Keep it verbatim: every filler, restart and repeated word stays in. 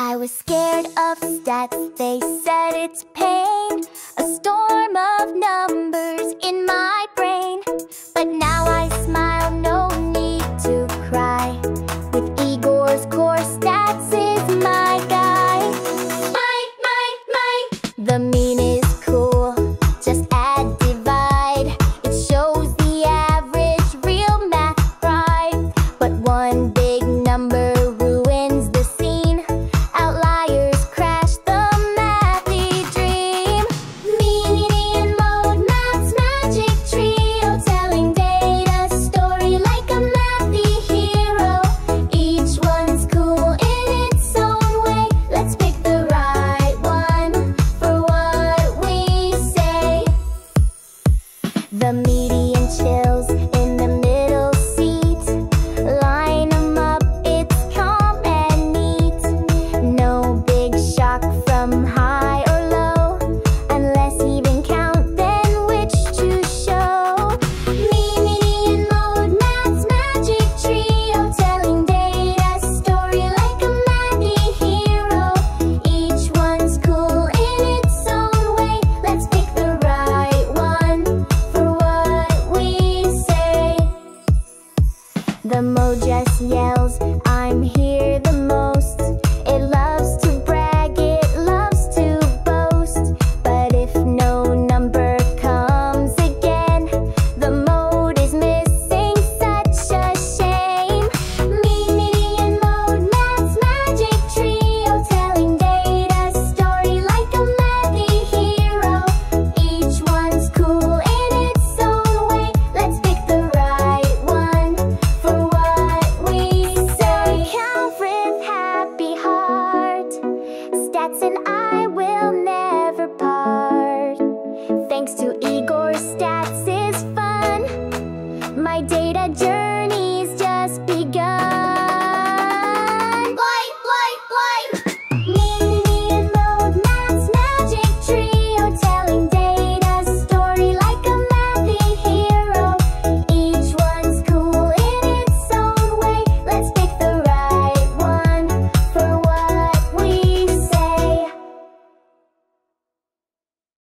I was scared of stats, they said it's pain, a storm of numbers in my